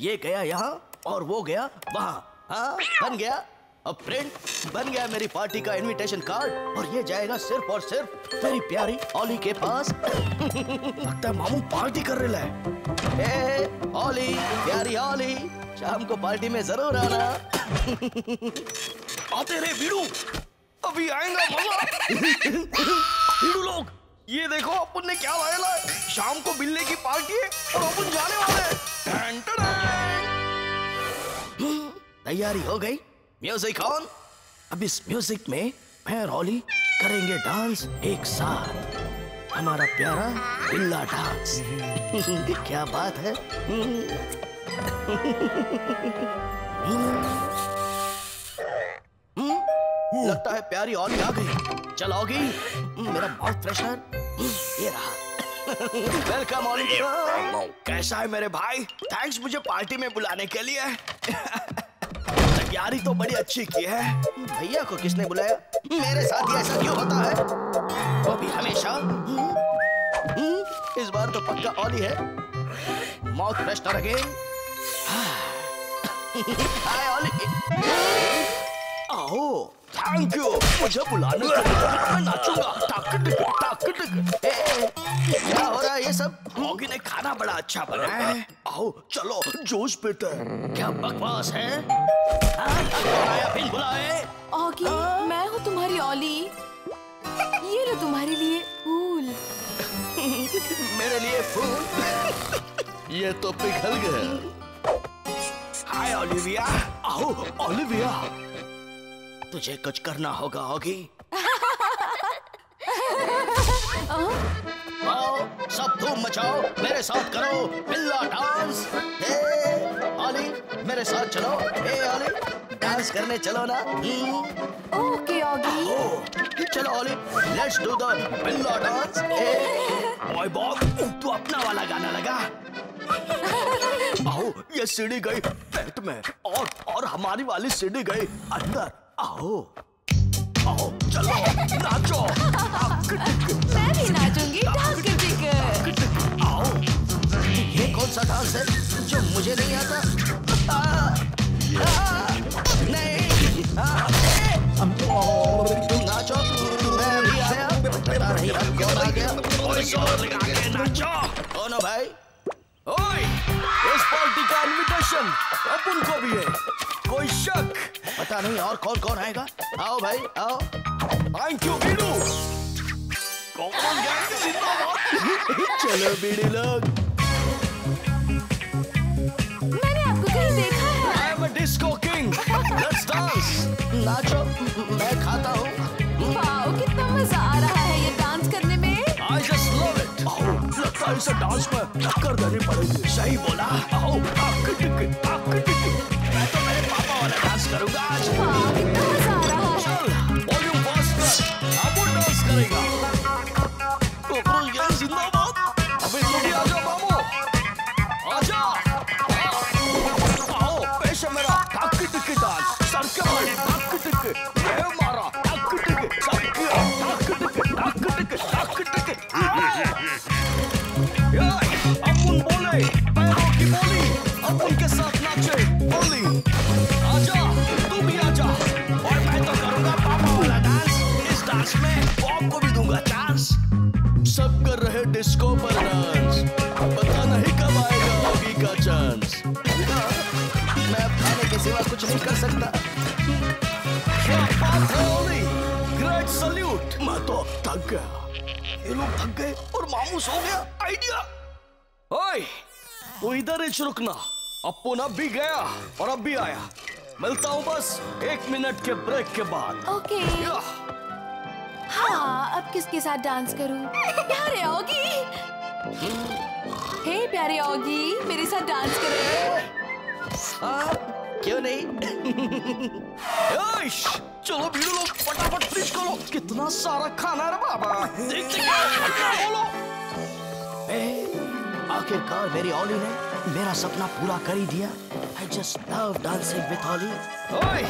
ये गया यहाँ और वो गया वहाँ। हाँ, बन गया अब फ्रेंड, बन गया मेरी पार्टी का इनविटेशन कार्ड और ये जाएगा सिर्फ और सिर्फ तेरी प्यारी ओली के पास। लगता है मामू पार्टी कर रहे हैं। ओली, प्यारी ओली, शाम को पार्टी में जरूर आना। आते रहे वीरू, अभी आएंगा वीरू। लोग ये देखो अपन ने क्या लाया है। शाम को बिल्ले की पार्टी है और अपन जाने वाले हैं। तैयारी हो गई, म्यूजिक ऑन। अब इस म्यूजिक में मैं और ओली करेंगे डांस एक साथ, हमारा प्यारा बिल्ला डांस। क्या बात है। लगता है प्यारी ओली आ गई। चलोगी मेरा माउथ फ्रेशनर ये रहा। Welcome all. कैसा है मेरे भाई? थैंक्स मुझे पार्टी में बुलाने के लिए। तैयारी तो बड़ी अच्छी की है। भैया को किसने बुलाया? मेरे साथ ही ऐसा क्यों होता है? वो भी हमेशा। इस बार तो पक्का ओली है। Mouth freshener again. Hi Olly. आओ। थैंक यू मुझे बुलाने के लिए। मैं नाचूंगा टाक टिक टाक टिक। क्या हो रहा है ये सब? ओगी ने खाना बड़ा अच्छा बनाया है। आओ चलो जोश पीते हैं। क्या बकवास है? बुलाए ओगी, मैं हूँ तुम्हारी ओली। ये लो तुम्हारे लिए फूल। मेरे लिए फूल? ये तो पिघल गया। हाय ओलिविया। आओ ओलिविया, तुझे कुछ करना होगा ओगी। आओ सब धूम मचाओ, मेरे साथ करो बिल्ला डांस। हे ओली मेरे साथ चलो। हे ओली डांस करने चलो ना। ओके ओगी चलो ओली, लेट्स डू द बिल्ला डांस। हे बॉय बॉय तू अपना वाला गाना लगा। आओ ये सीढ़ी गई पेट में और हमारी वाली सीढ़ी गई अंदर। आओ आओ चलो नाचो। मैं भी नाचूंगी टिक। आओ ये कौन सा डांस है जो मुझे नहीं आता? नहीं नाचो। मैं भी आया, पता नहीं क्यों आ गया। नाचो दोनों भाई। ओए इस पार्टी का इन्विटेशन अपन को भी है। कोई शक? पता नहीं और कौन कौन आएगा। आओ भाई आओ। थैंक यू बीड़ू। कौन चलो बीड़ी लोग। मैंने आपको कहीं देखा है। I am a disco king. Let's dance. नाचो मैं खाता हूँ। वाओ कितना मजा आ रहा है ये डांस करने में। I just love it. लगता है इसे डांस में टक्कर देनी पड़ेगी। सही बोला। आओ मैं तो मेरे पापा वाला डांस करूंगा आज। कितना मजा आ रहा है। चल वॉल्यूम फास्ट कर, अब डांस करेगा। कोकरोल गैंग जिंदाबाद। अभी तुम भी आ जाओ बाबू, आ जाओ। आओ पेश है मेरा टक टक डांस। सर के मारे टक टक, ये मारा टक टक, सब किया टक टक टक टक टक टक। या अपुन बोले पैरों की बोली, अपुन के साथ नाचे। आजा तू भी आजा। और मैं तो करूंगा पापा वाला डांस। इस डांस में बॉब को भी दूंगा चांस। सब कर रहे डिस्को पर डांस, पता नहीं कब आएगा ओगी का चांस। मैं अब खाने के सिवा कुछ नहीं कर सकता। क्या बात है ओली, ग्रेट सल्यूट। मैं तो थक गया। ये लोग थक गए और मामू सो गया। आइडिया। ओए तू इधर ही रुकना। अपुन अब भी गया और अब भी आया। मिलता हूँ बस 1 मिनट के ब्रेक के बाद। ओके। हाँ अब किसके साथ डांस करूँ? प्यारे ओगी। हे प्यारे ओगी मेरे साथ डांस करो। क्यों नहीं? चलो भीड़ लोग फटाफट फ्रिज खोलो। कितना सारा खाना रे बाबा। आखिरकार मेरी ओली ने मेरा सपना पूरा कर ही दिया। I just love dancing with Oli. ओए,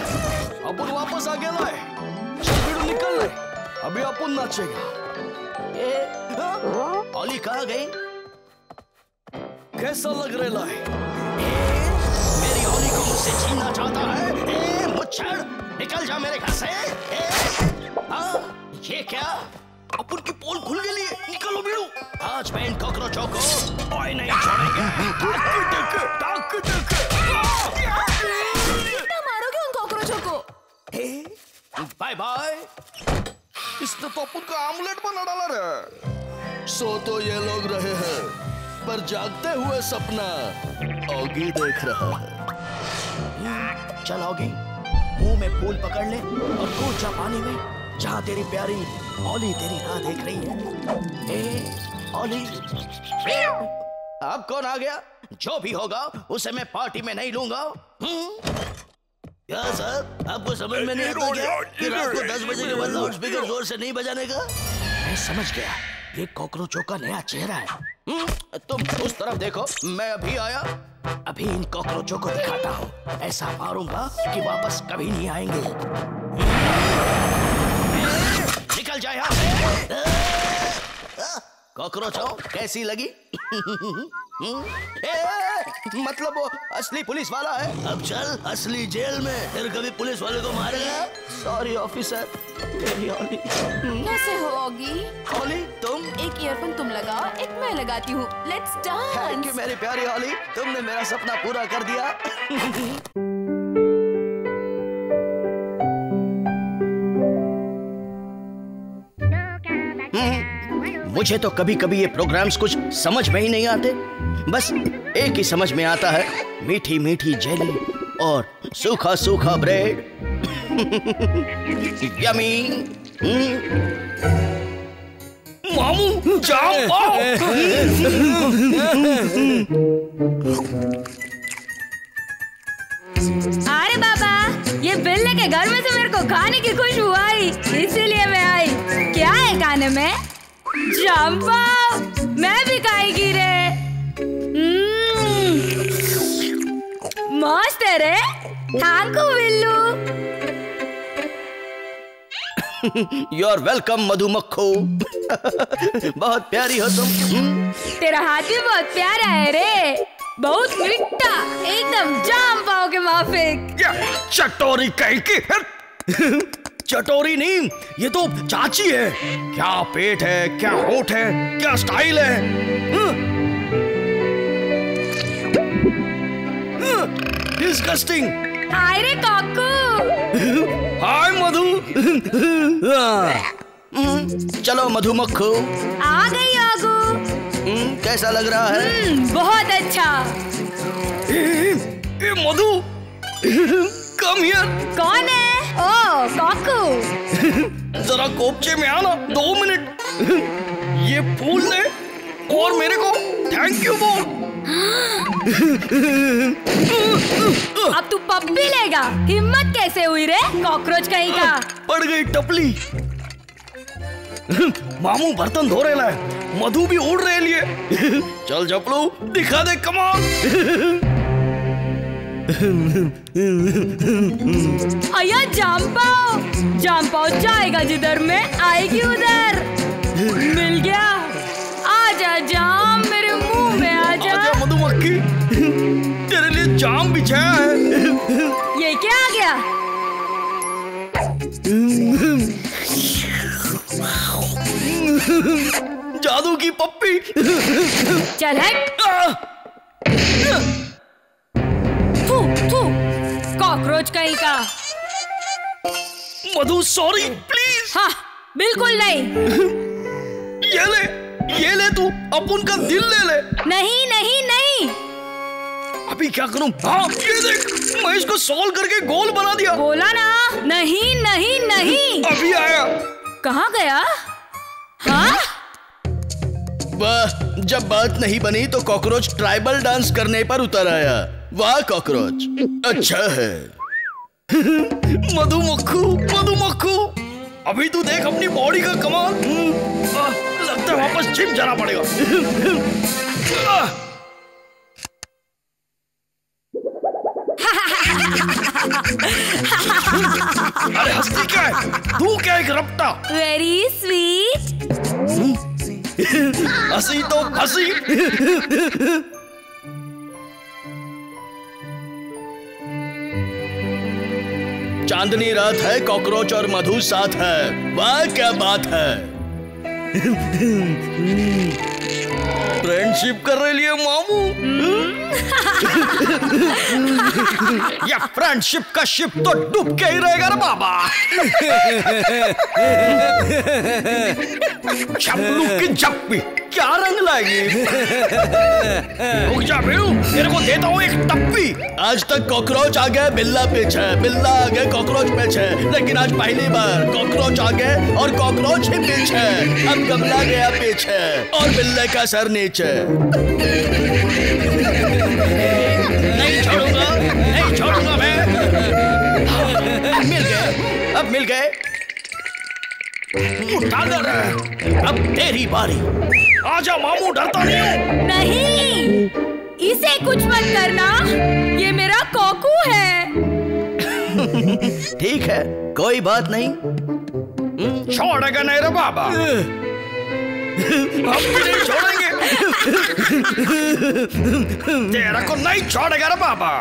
अपुन वापस आ गया है। चल बिडू निकल ले। अभी अपन नाचेगा। ओली कहाँ गई? कैसा लग रहा है? मेरी ओली को मुझसे छीनना चाहता है? मच्छर निकल जा मेरे घर से। ये क्या? अपन की पोल खुल गई है। निकलो बिलू। आज मैं इन कॉकरोचों को ओए नहीं छोड़ेंगे। कितना मारोगे उन कॉकरोचों को? Bye bye. इसने तो अपन का आमलेट बना डाला रे। सो तो ये लोग रहे हैं, पर जागते हुए सपना ओगी देख रहा है। चल ओगी, मुंह में पोल पकड़ ले और कूद जा पानी में, जहाँ तेरी प्यारी ओली तेरी राह देख रही है। ओली, अब कौन आ गया? जो भी होगा उसे मैं पार्टी में नहीं लूंगा। क्या सर, आपको समझ में नहीं आता क्या कि रात को 10 बजे के बाद लाउडस्पीकर जोर से नहीं बजाने का? मैं समझ गया, ये कॉकरोचों का नया चेहरा है। तुम उस तरफ देखो, मैं अभी आया। अभी इन कॉकरोचों को दिखाता हूँ, ऐसा मारूंगा कि वापस कभी नहीं आएंगे। निकल जाए यहाँ से। कॉकरोचों, कैसी लगी? मतलब वो असली पुलिस वाला है। अब चल असली जेल में, फिर कभी पुलिस वाले को मारेगा। सॉरी ऑफिसर, मेरी ओली। कैसे हो ओगी? ओली तुम? एक ईयरफोन तुम लगाओ, एक मैं लगाती हूँ। Let's dance. थैंक यू मेरी प्यारी ओली, तुमने मेरा सपना पूरा कर दिया। मुझे तो कभी कभी ये प्रोग्राम्स कुछ समझ में ही नहीं आते। बस एक ही समझ में आता है, मीठी मीठी जेली और सूखा सूखा ब्रेड। यमी। मामू जाओ आओ। अरे बाबा, ये बिल लेके घर में से मेरे को खाने की खुशबू आई, इसीलिए मैं आई। क्या है खाने में? जाम पाव। मैं भी खाएगी रे। मस्त है रे। Thank you Billu. You are welcome मधुमक्खो। बहुत प्यारी हो तुम। तेरा हाथ भी बहुत प्यारा है रे, बहुत मीठा, एकदम जाम पाव के माफिक। चटोरी कहीं की? चटोरी नहीं, ये तो चाची है। क्या पेट है, क्या होठ है, क्या स्टाइल है। डिस्गस्टिंग। हाय रे काकू। हाय मधु। चलो मधुमक्खू। आ गई आगू। कैसा लग रहा है? बहुत अच्छा। Madhu, come here. कौन है? ओ काकू। जरा कोपचे में आना, 2 मिनट। ये फूल ने और मेरे को थैंक यू बोल। अब तू पप्पी लेगा? हिम्मत कैसे हुई रे कॉकरोच कहीं का। पड़ गई टपली। मामू बर्तन धो रहे है, मधु भी उड़ रहे लिए। चल जपलू, दिखा दे कमाल। अया जाम पाव। जाम पाव जाएगा जिधर में आएगी उधर। मिल गया। आजा जाम, मेरे मुंह में आजा। आजा मधुमक्खी, तेरे लिए जाम बिछाया है। ये क्या आ गया? जादू की पप्पी। चल हट। थू थू, कॉकरोच कहीं का। Madhu sorry please. हाँ बिल्कुल नहीं। ये ले तू, अपन का दिल ले ले। नहीं नहीं नहीं। अभी क्या करूं? हाँ ये देख, मैं इसको सॉल्व करके गोल बना दिया। बोला ना नहीं नहीं नहीं। अभी आया। कहाँ गया? हाँ वाह, जब बात नहीं बनी तो कॉकरोच ट्राइबल डांस करने पर उतर आया। वाह कॉकरोच, अच्छा है। मधुमक्खू मधुमक्खू, अभी तू देख अपनी बॉडी का कमाल। लगता है वापस जिम जाना पड़ेगा। अरे हंसती क्या है? तू क्या एक रपटा? Very sweet. हंसी तो हंसी। चांदनी रात है, कॉकरोच और मधु साथ है, वाह क्या बात है। फ्रेंडशिप कर रहे लिए मामू। या फ्रेंडशिप का शिप तो डूब के ही रहेगा ना बाबा। चपलू की चप्पी क्या रंग लाएगी? रुक जा बेरू, तेरे को देता हूँ एक टप्पी। आज तक कॉकरोच आ गए बिल्ला पीछे, बिल्ला आ गए कॉकरोच पीछे, लेकिन आज पहली बार कॉकरोच आ गए और कॉकरोच ही पीछे। अब गमला गया पीछे और बिल्ले का सर नीचे। नहीं छोड़ूंगा मैं। मिल गए, अब मिल गए। उठाकर अब तेरी बारी। आजा मामू, डरता नहीं। नहीं, इसे कुछ मत करना, ये मेरा कॉकू है। ठीक है, कोई बात नहीं। छोड़ेगा नहीं रे बाबा, हम भी नहीं छोड़ेंगे। तेरा को नहीं छोड़ेगा रे बाबा।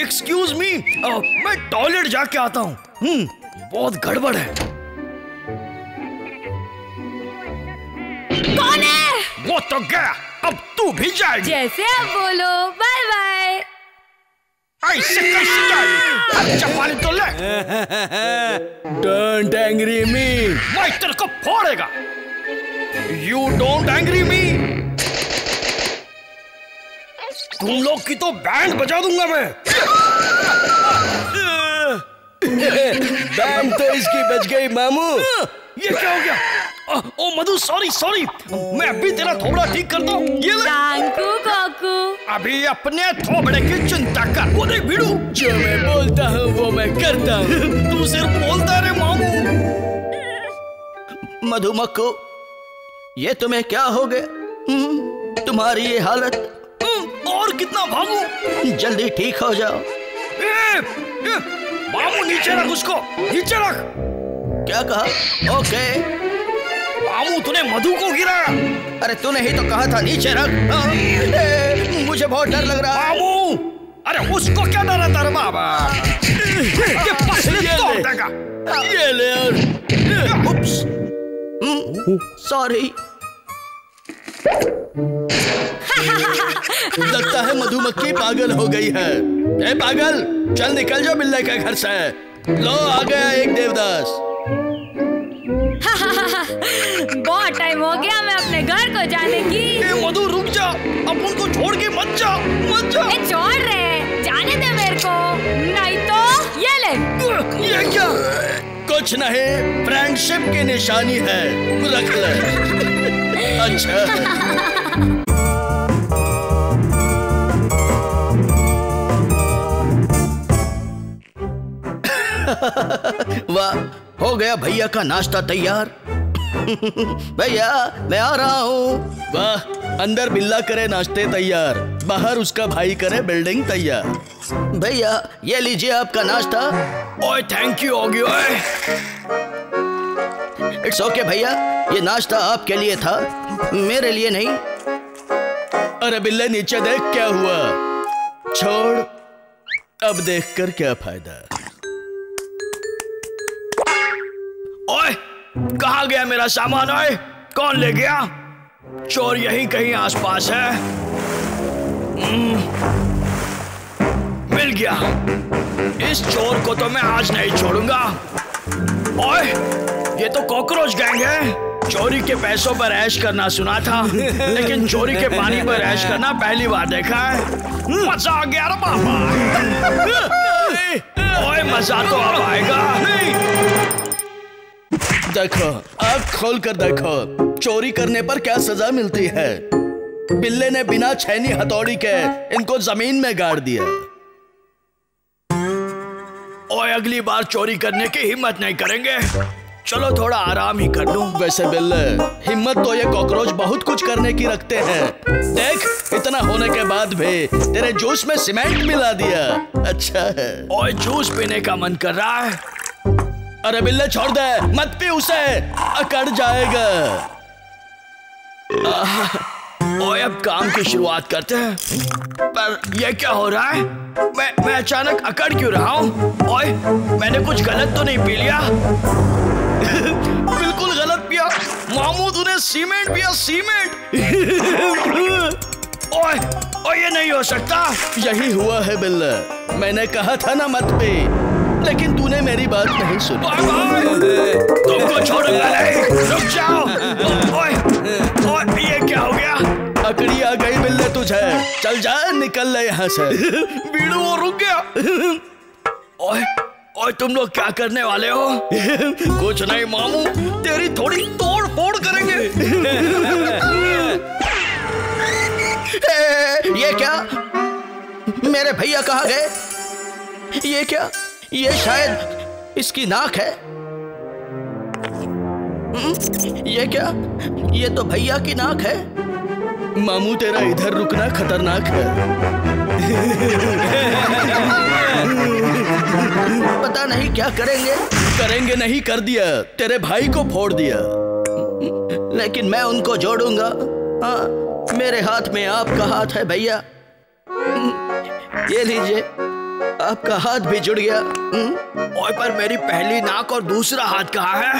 एक्सक्यूज मी, मैं टॉयलेट जाके आता हूँ। बहुत गड़बड़ है। कौन है? वो तो गया, अब तू भी जाएगी। जैसे आप बोलो, बाय बाय। ऐसे कैसे जाएगी? अच्छा पानी तो ले। Don't angry me, मैं तेरे को फोड़ेगा। You don't angry me. तुम लोग की तो बैंड बजा दूंगा मैं। बैंड तो इसकी बज गई मामू। ये क्या हो गया? ओ मधु, सॉरी सॉरी, मैं अभी तेरा थोबड़ा ठीक करता हूँ। ये काकू काकू, अभी अपने थोबड़े की चिंता कर। वो देख भिड़ू, जो मैं बोलता हूँ वो मैं करता हूँ। तू सिर्फ बोलता रे मामू। मधुमक्खो, ये तुम्हें क्या हो गया? तुम्हारी ये हालत, और कितना भागूं? जल्दी ठीक हो जाओ। मामू नीचे रख उसको, नीचे रख। क्या कहा? ओके। मामू तूने मधु को गिराया। अरे तूने ही तो कहा था नीचे रख। मुझे बहुत डर लग रहा है मामू। अरे उसको क्या डराता रे बाबा? ये ले। Oops, sorry. लगता है मधुमक्खी पागल हो गई है। ए पागल, चल निकल जाओ बिल्ले के घर से। लो आ गया एक देवदास। बहुत टाइम हो गया मैं अपने घर को जाने की। ए मधु रुक जा, अब उनको छोड़ के मत जा, मत जा। ए छोड़ रहे, जाने दे मेरे को, नहीं तो ये ले। ये क्या? कुछ नहीं, फ्रेंडशिप की निशानी है, रख ले। अच्छा। वाह, हो गया भैया का नाश्ता तैयार। भैया मैं आ रहा हूँ। वाह, अंदर बिल्ला करे नाश्ते तैयार, बाहर उसका भाई करे बिल्डिंग तैयार। भैया ये लीजिए आपका नाश्ता। ओए थैंक यू होगी। ओए इट्स ओके भैया, ये नाश्ता आपके लिए था, मेरे लिए नहीं। अरे बिल्ले नीचे देख क्या हुआ। छोड़, अब देखकर क्या फायदा। ओए कहाँ गया मेरा सामान? ओए कौन ले गया? चोर यहीं कहीं आसपास है। मिल गया। इस चोर को तो मैं आज नहीं छोड़ूंगा। ओए ये तो कॉकरोच गैंग है। चोरी के पैसों पर ऐश करना सुना था, लेकिन चोरी के पानी पर ऐश करना पहली बार देखा है। मजा आ गया रे बाबा। ओए मजा तो अब आएगा। देखो, आँख खोल कर देखो, चोरी करने पर क्या सजा मिलती है। बिल्ले ने बिना छैनी हथौड़ी के इनको जमीन में गाड़ दिया। और अगली बार चोरी करने की हिम्मत नहीं करेंगे। चलो थोड़ा आराम ही कर लूं। वैसे बिल्ले, हिम्मत तो ये कॉकरोच बहुत कुछ करने की रखते हैं। देख, इतना होने के बाद भी तेरे जूस में सीमेंट मिला दिया। अच्छा है। और जूस पीने का मन कर रहा है। अरे बिल्ले छोड़ दे, मत पी उसे, अकड़ जाएगा। और अब काम की शुरुआत करते हैं। पर यह क्या हो रहा है? मैं अचानक अकड़ क्यों रहा हूँ? ओए, मैंने कुछ गलत तो नहीं पी लिया? बिल्कुल गलत पिया। मामू तूने सीमेंट पिया, सीमेंट। ओए, ओए ये नहीं हो सकता। यही हुआ है बिल्ला। मैंने कहा था ना मत पी, लेकिन तूने मेरी बात नहीं सुनी। तुमको छोड़ूंगा नहीं, रुक जाओ। ओए, ये क्या हो गया? अकड़ी आ गई बिल्ले तुझे। चल जा, निकल ले यहाँ से। बीड़ू वो रुक गया। ओए तुम लोग क्या करने वाले हो? कुछ नहीं मामू, तेरी थोड़ी तोड़ फोड़ करेंगे। ये क्या? मेरे भैया कहाँ गए? ये क्या? ये शायद इसकी नाक है। ये क्या? ये तो भैया की नाक है। मामू तेरा इधर रुकना खतरनाक है। पता नहीं क्या करेंगे। करेंगे नहीं कर दिया, तेरे भाई को फोड़ दिया। लेकिन मैं उनको जोड़ूंगा। हाँ, मेरे हाथ में आपका हाथ है भैया। ये लीजिए, आपका हाथ भी जुड़ गया। और पर मेरी पहली नाक और दूसरा हाथ कहाँ है?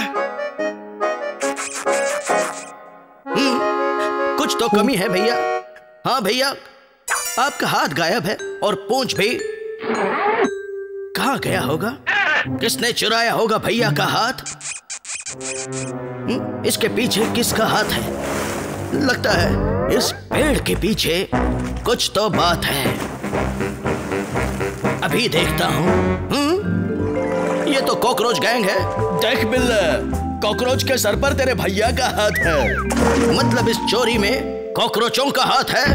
कुछ तो कमी है भैया। हाँ भैया, आपका हाथ गायब है और पूंछ भी। कहाँ गया होगा? किसने चुराया होगा भैया का हाथ? इसके पीछे किसका हाथ है? लगता है इस पेड़ के पीछे कुछ तो बात है। अभी देखता हूँ। ये तो कॉकरोच गैंग है। देख बिल्ला, कॉकरोच के सर पर तेरे भैया का हाथ है। मतलब इस चोरी में कॉकरोचों का हाथ है।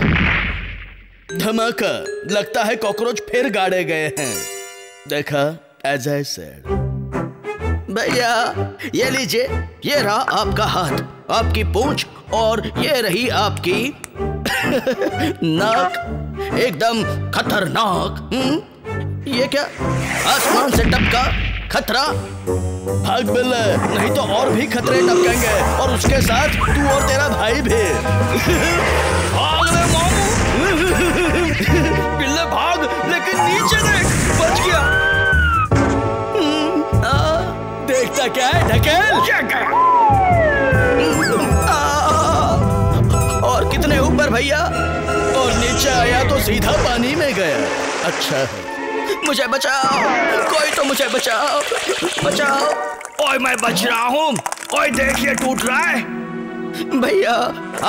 धमाका, लगता है कॉकरोच फिर गाड़े गए हैं। देखा, as I said। भैया ये लीजिए, ये रहा आपका हाथ, आपकी पूंछ और ये रही आपकी नाक, एकदम खतरनाक। ये क्या? आसमान से टपका खतरा। भाग बिल्ले, नहीं तो और भी खतरे टपकेंगे और उसके साथ तू और तेरा भाई भी। भाग रे मामू। बिल्ले भाग, लेकिन नीचे देख, बच गया। देखता क्या है, ढकेल। और कितने ऊपर भैया, और नीचे आया तो सीधा पानी में गया। अच्छा है, मुझे बचाओ, कोई तो मुझे बचाओ, बचाओ। ओए मैं बच रहा हूँ। ओए देखिए टूट रहा है। भैया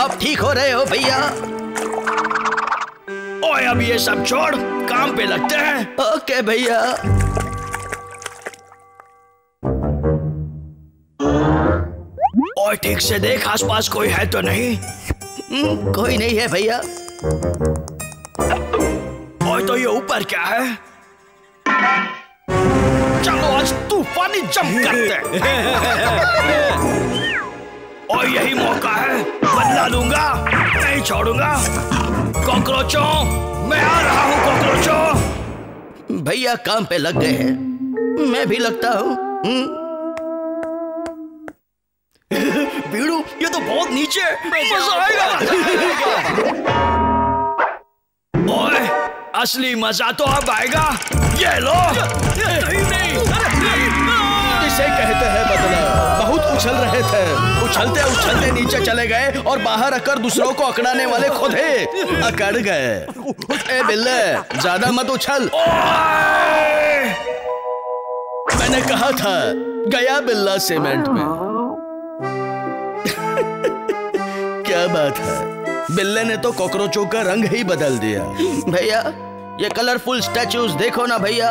आप ठीक हो रहे हो भैया? ओए अब ये सब छोड़, काम पे लगते हैं। ओके भैया। ओए ठीक से देख, आसपास कोई है तो नहीं। कोई नहीं है भैया। ओए तो ये ऊपर क्या है? चलो आज तूफानी जंप करते हैं। और यही मौका है, बदला लूंगा, नहीं छोड़ूंगा। कॉकरोचों, मैं आ रहा हूँ कॉकरोचों। भैया काम पे लग गए हैं, मैं भी लगता हूँ। बीड़ू ये तो बहुत नीचे आएगा। ओए असली मजा तो अब आएगा। ये लो। नहीं। इसे कहते हैं बदला। बहुत उछल रहे थे, उछलते उछलते नीचे चले गए और बाहर आकर दूसरों को अकड़ाने वाले खुद ही अकड़ गए। ए बिल्ले, ज्यादा मत उछल। मैंने कहा था, गया बिल्ला सीमेंट में। क्या बात है, बिल्ले ने तो कॉकरोचों का रंग ही बदल दिया। भैया ये कलरफुल स्टैचूज देखो ना भैया।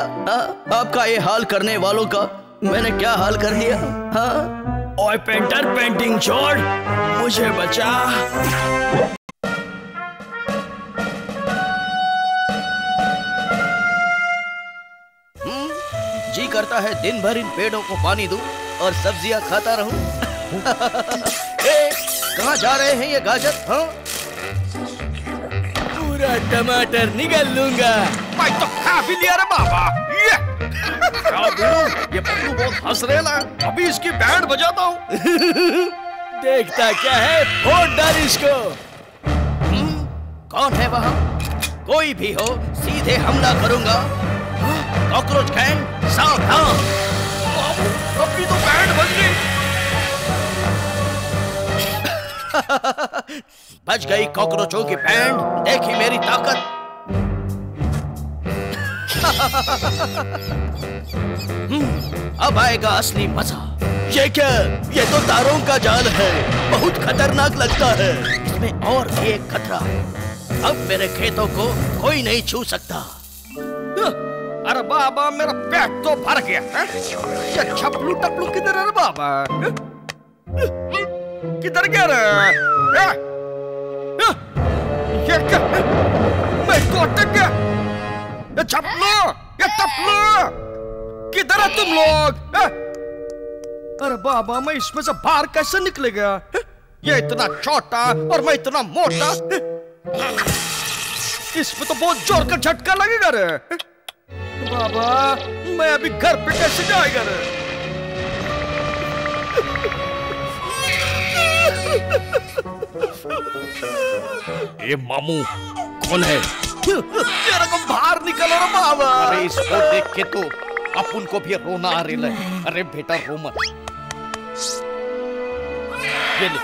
आपका ये हाल करने वालों का मैंने क्या हाल कर दिया। हाँ? और पेंटर पेंटिंग छोड़, मुझे बचा। जी करता है दिन भर इन पेड़ों को पानी दूं और सब्जियां खाता रहूं। कहाँ जा रहे हैं ये गाजर? हाँ? पूरा टमाटर निगल लूंगा। मैं तो खा भी लिया रे बाबा। ये पप्पू बहुत हंस रहा, अभी इसकी बैंड बजाता हूँ। देखता क्या है, फोड़ डाल इसको। कौन है वहाँ? कोई भी हो, सीधे हमला करूंगा। कॉकरोच गैंग सावधान। अपनी तो बैंड बज गई। बज गई कॉकरोचों की बैंड। देखी मेरी ताकत। अब आएगा असली मजा। ये क्या? ये तो तारों का जाल है, बहुत खतरनाक लगता है। इसमें और भी एक खतरा है, अब मेरे खेतों को कोई नहीं छू सकता। अरे बाबा, मेरा पेट तो भर गया है। ये छपलू टपलू किधर है बाबा? किधर गया रे? ये क्या? मैं तो अटक गया। ये छपलू, ये टपलू, किधर है तुम लोग? अरे बाबा, मैं इसमें से बाहर कैसे निकलेगा? ये इतना छोटा और मैं इतना मोटा। इसमें तो बहुत जोर का झटका लगेगा रे। बाबा, मैं अभी घर पे कैसे जाएगा रे? ये मामू कौन है? तेरा को बाहर निकलो रे बाबा। अरे इसको देख के तो अपुन को भी रोना आ रहा है। अरे बेटा रो मत। ये ले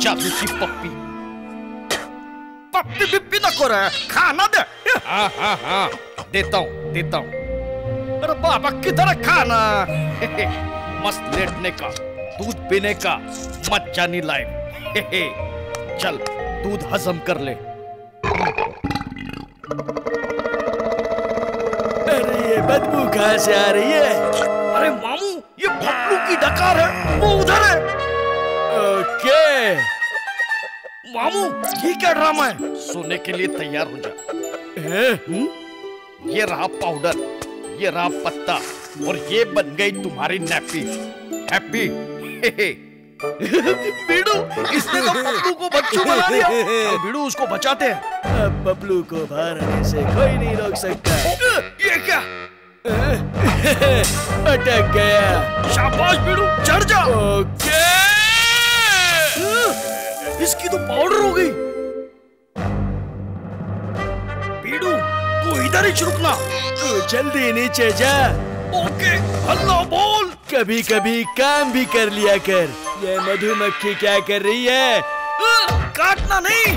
चाबू की पप्पी। पप्पी बिप्पी ना कर, खाना दे। हाँ, देता हूँ। अरे बाबा, किधर खाना? मस्त लेटने का, दूध पीने का, मत जानी लाइफ। चल दूध हजम कर ले। बदबू कहाँ से आ रही है? अरे मामू, ये पप्पू की डकार है, वो उधर है। ओके मामू, ये क्या ड्रामा है? सोने के लिए तैयार हो जा। ये रहा पाउडर, ये रहा पत्ता, और ये बन गई तुम्हारी नैपी। हैप्पी बीडू, इसने तो पप्पू को बच्चू बना दिया। बीडू, उसको बचाते हैं। अब पप्पू को बाहर आने से कोई नहीं रोक सकता। ये क्या? अटक गया। शाबाश बीडू, चढ़ जा। ओके, इसकी तो पाउडर हो गई। बीडू, तू इधर ही रुकना। तू जल्दी नीचे जा। ओके, हल्ला बोल। कभी कभी काम भी कर लिया कर। ये मधुमक्खी क्या कर रही है? काटना नहीं।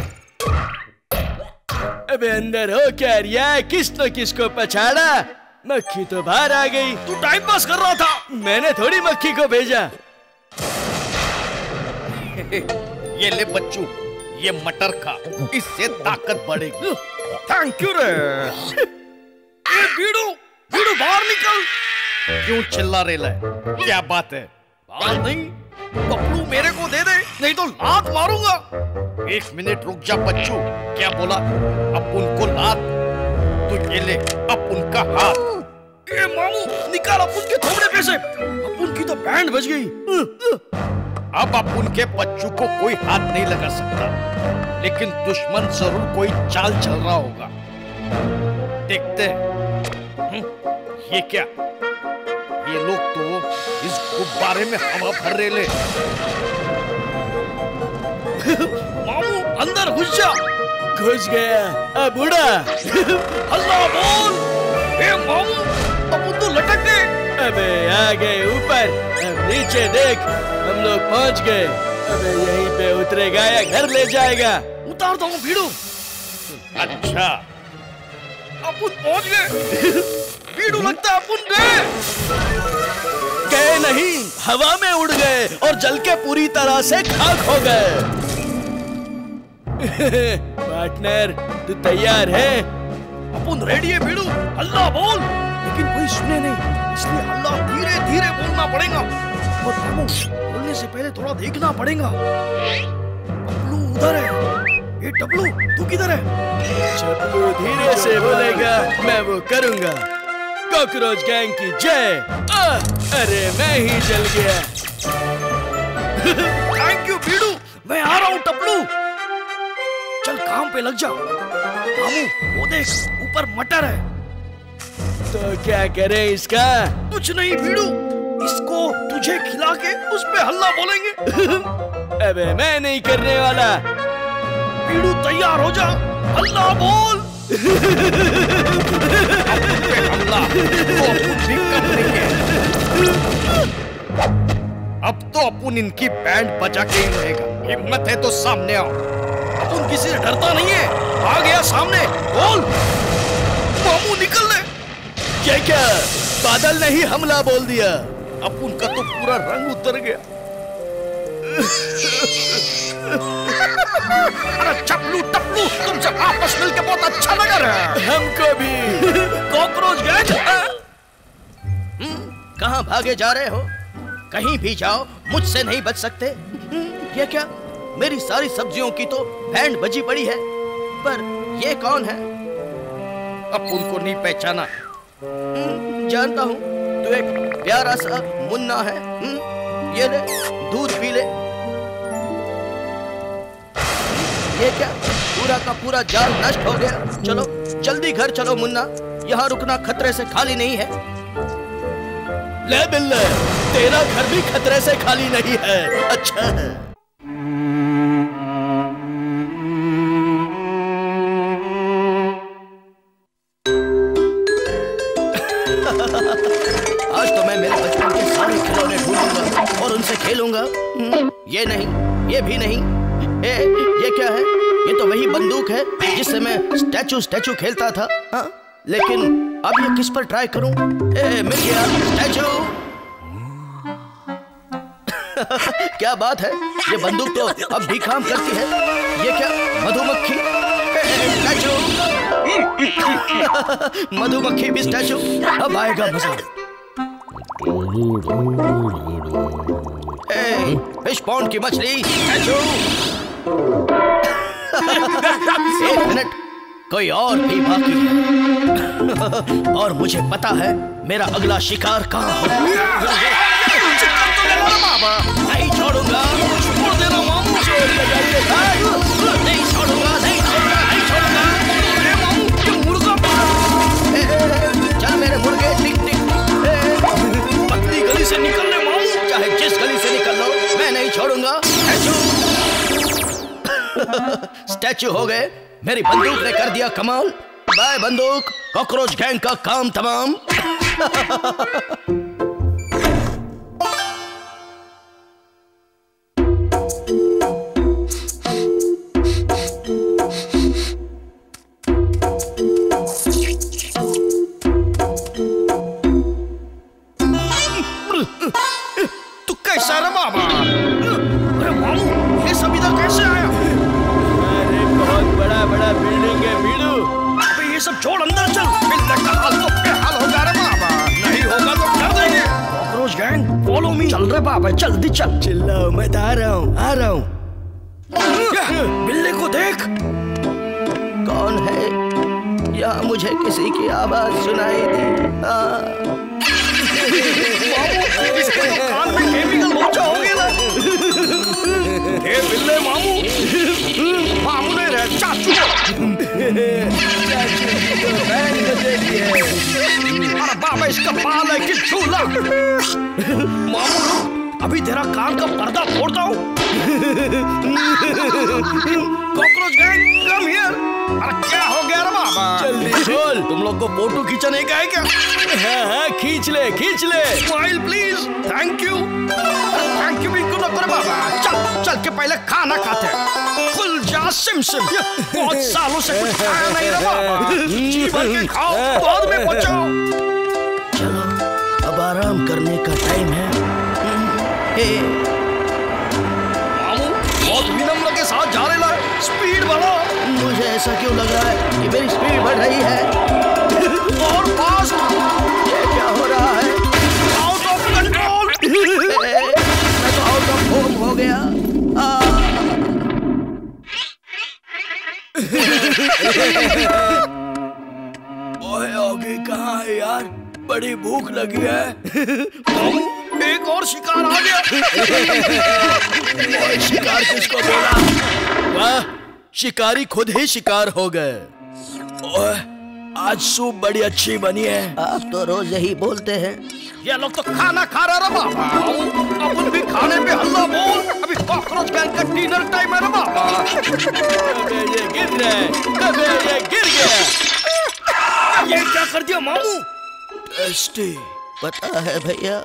अबे अंदर हो क्या रिया? किसने किसको पछाड़ा? मक्खी तो बाहर आ गई। तू टाइम पास कर रहा था, मैंने थोड़ी मक्खी को भेजा। ये ले बच्चू, ये मटर खा, इससे ताकत बढ़ेगी। थैंक यू रे। ये बीडू, बीडू बाहर निकल। क्यों चिल्ला रहा है? क्या बात है? बाहर नहीं। पप्पू मेरे को दे दे, नहीं तो लात मारूंगा। 1 मिनट रुक जा बच्चू। क्या बोला? अब उनको लात, तू ये ले। अब उनका हाथ। ए मामू, निकाल अब उनके थोड़े पैसे। अब उनकी तो बैंड बज गई। अब उनके बच्चू को कोई हाथ नहीं लगा सकता, लेकिन दुश्मन जरूर कोई चाल चल रहा होगा। देखते हैं। ये क्या? ये लोग तो इस गुब्बारे में हवा भर रहे ले। मामू, अंदर घुस जा। घुस गया। अब उड़ा। अल्लाह बोल। ए मामू, अब तो लटक गए। अबे आ गए ऊपर। अब नीचे देख, हम लोग पहुंच गए। अबे यहीं पे उतरेगा या घर ले जाएगा? उतार दो भीड़ू। अच्छा, अब पहुंच गए। बीडू, लगता है अपन गए नहीं, हवा में उड़ गए और जल के पूरी तरह से खाक हो गए। पार्टनर, तू तैयार है? अपन रेडी है बीडू। हल्ला बोल। लेकिन कोई सुने नहीं, इसलिए हल्ला धीरे धीरे बोलना पड़ेगा। और बोलने से पहले थोड़ा देखना पड़ेगा। पप्पू उधर है। ए टपलू, तू किधर है? टपलू धीरे से बोलेगा, मैं वो करूंगा। कॉकरोच गैंग की जय। अरे मैं ही जल गया। थैंक यू बीडू, मैं आ रहा हूँ टपलू। चल काम पे लग जाओ। मामू वो देख ऊपर मटर है। तो क्या करे इसका? कुछ नहीं बीडू, इसको तुझे खिला के उस पे हल्ला बोलेंगे। अबे मैं नहीं करने वाला। बीडू तैयार हो जा, हल्ला बोल। हल्ला वो कुछ भी कर लेंगे। अब तो अपुन इनकी बैंड बजा के ही रहेगा। हिम्मत है तो सामने आओ। अपुन किसी से डरता नहीं है। आ गया सामने, बोल। मामू निकल ले। क्या क्या? बादल ने ही हमला बोल दिया। अपुन का तो पूरा रंग उतर गया। अरे चपलू टपलू, तुमसे आपस मिलके बहुत अच्छा लगा रहा है। हमको भी। कॉकरोच गैंग कहाँ भागे जा रहे हो? कहीं भी जाओ मुझसे नहीं बच सकते। ये क्या, मेरी सारी सब्जियों की तो बैंड बजी पड़ी है, पर ये कौन है? अपुन को नहीं पहचाना? जानता हूँ, तू एक प्यारा सा मुन्ना है। ये ले दूध पी ले। ये क्या, पूरा का पूरा जाल नष्ट हो गया। चलो जल्दी घर चलो मुन्ना, यहाँ रुकना खतरे से खाली नहीं है। ले बिल्ले, तेरा घर भी खतरे से खाली नहीं है। अच्छा है। आज तो मैं मेरे बचपन के सारे खिलौने ढूंढूंगा और उनसे खेलूंगा। ये नहीं, ये भी नहीं। ये क्या है? ये तो वही बंदूक है जिससे मैं स्टैचू खेलता था। हाँ? लेकिन अब ये किस पर ट्राई करूं? मिल गया स्टैचू। क्या बात है, ये बंदूक तो अब भी काम करती है। ये क्या, मधुमक्खी? स्टैचू। मधुमक्खी भी स्टैचू। अब आएगा मजा। फिश पॉन्ड की मछली स्टैचू। एक मिनट, कोई और भी बाकी है। और मुझे पता है मेरा अगला शिकार कहाँ होगा। नहीं छोड़ूंगा, छोड़ देना मामू। नहीं छोड़ूंगा, नहीं छोड़ूंगा, नहीं छोड़ूंगा। अरे मामू ये मुर्गा पड़ा। चल मेरे मुर्गे, टिक टिक। पतली गली से निकलने मामू, चाहे जिस गली से निकल लो, मैं नहीं छोड़ूंगा। स्टैचू हो गए, मेरी बंदूक ने कर दिया कमाल। बाय बंदूक, कॉकरोच गैंग का काम तमाम। तू कैसा रे बाबा? अरे मामू ये सब इधर कैसे आया? बड़ा बिल्डिंग है बीडू। अबे ये सब छोड़, अंदर चल। हाल होगा रे बाबा, नहीं होगा तो कर देंगे। Cockroach gang follow me. चल रे बाबा जल्दी चल। चिल्लाओ मत, आ रहा हूँ आ रहा हूँ। बिल्ले को देख। कौन है यहाँ? मुझे किसी की आवाज सुनाई दी। इसके तो कान में केमिकल लोचा हो गया ना। हे बिल्ले मामू, मामू नहीं रहे चाचू। अरे बाबा इसका बाल है कि चूल्हा। मामू अभी तेरा कान का पर्दा फोड़ता हूँ। Cockroach gang come here. अरे क्या हो गया रे बाबा? जल्दी बोल, तुम लोग को फोटो खींचने का है क्या? हाँ हाँ खींच ले खींच ले। Smile please. Thank you. Thank you भी करो बाबा। चल चल के पहले खाना खाते हैं। सिम बहुत सालों से कुछ खाया नहीं रहा। जीवन के खाओ, बाद में बचाओ। चलो अब आराम करने का टाइम है। मामू बहुत विनम्र के साथ जा रहे हैं, स्पीड बढ़ाओ। मुझे ऐसा क्यों लग रहा है कि मेरी स्पीड बढ़ रही है? और पास, ये क्या हो रहा है? Out of control. मैं तो आउट ऑफ होम हो गया। ओए ओगे कहाँ है यार? बड़ी भूख लगी है। मामू एक और शिकार आ गया। शिकार किसको बोला? वाह, शिकारी खुद ही शिकार हो गए। आज सूप बड़ी अच्छी बनी है। आप तो रोज यही बोलते हैं। ये लोग तो खाना खा रहा बाबा, अपन भी खाने पे हल्ला बोल। अभी कॉकरोच गैंग का डिनर टाइम है ना बाबा। ये गिर गया। ये क्या कर दिया मामू? टेस्टी। पता है भैया।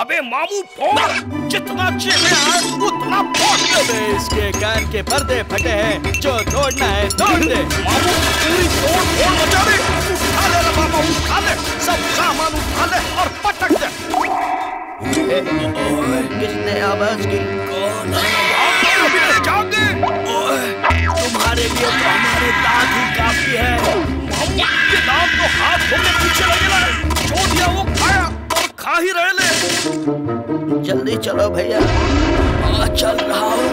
अबे मामू फोड़, जितना चाहिए उतना फोड़ दे। इसके कान के पर्दे फटे हैं, जो तोड़ना है तोड़ दे। मामू पूरी तोड़ मचा दे। उठा ले बाबा, उठा ले सब सामान, उठा ले और पटक दे। किसने आवाज की? कौन जाओगे? तुम्हारे लिए तो हमारे दांत ही काफी है। मामू के दांत तो हाथ धोने पीछे लगे, छोड़ दिया वो खाया और खा ही रहे। जल्दी चलो भैया। चल रहा हूँ।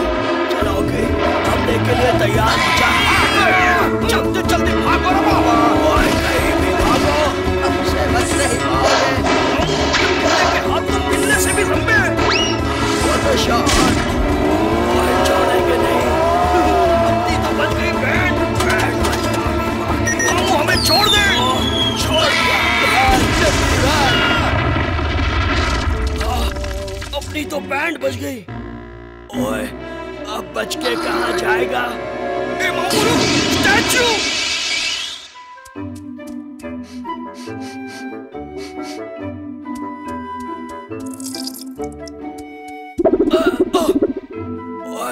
चलोगे? हमने के लिए तैयार। जल्दी जल्दी भागो ना बाबा। कहीं भी भागो, हमसे बच नहीं पाओगे। हाथ तो मिलने से भी लंबे हैं। वो तो शान छोड़ेंगे नहीं। अपनी तो बच गई। मामू हमें छोड़ दे। छोड़ दिया। अपनी तो बैंड बच गई। ओए, अब बच के कहाँ जाएगा? ए मामू, स्टैचू। ओए,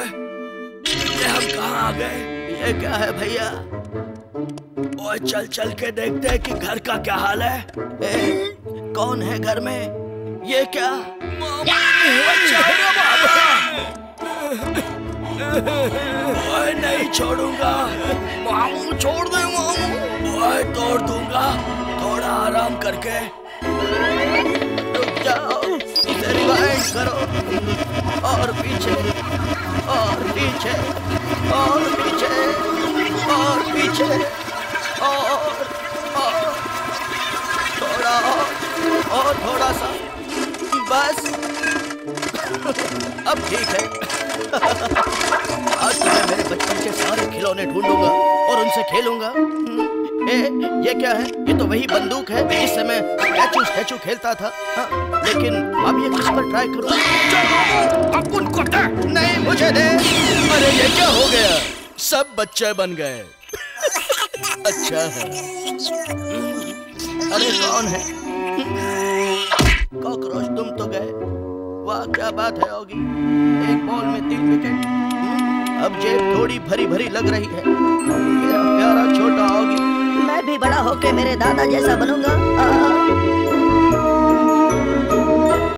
ये हम कहाँ आ गए? ये क्या है भैया? ओए, चल चल के देखते हैं कि घर का क्या हाल है। ए, कौन है घर में? ये क्या? ओए नहीं छोड़ूंगा। मामू छोड़ दे मामू। ओए तोड़ दूंगा, थोड़ा आराम करके रुक जाओ। रिवाइंड करो और पीछे और पीछे और पीछे और पीछे और थोड़ा और थोड़ा सा बस। अब ठीक है। आज मैं मेरे बचपन के सारे खिलौने ढूंढूंगा और उनसे खेलूंगा। ये क्या है? ये तो वही बंदूक है जिससे मैं स्टैचू खेलता था। हाँ, लेकिन अब ये किस पर ट्राई करूँ? अब उनको दे। नहीं, मुझे दे। अरे ये क्या हो गया? सब बच्चे बन गए। अच्छा है। अरे कौन है? कॉकरोच तुम तो गए। वाह क्या बात है होगी। एक बॉल में 3 विकेट। अब जेब थोड़ी भरी भरी लग रही है। मेरा प्यारा छोटा होगी। मैं भी बड़ा होके मेरे दादा जैसा बनूंगा।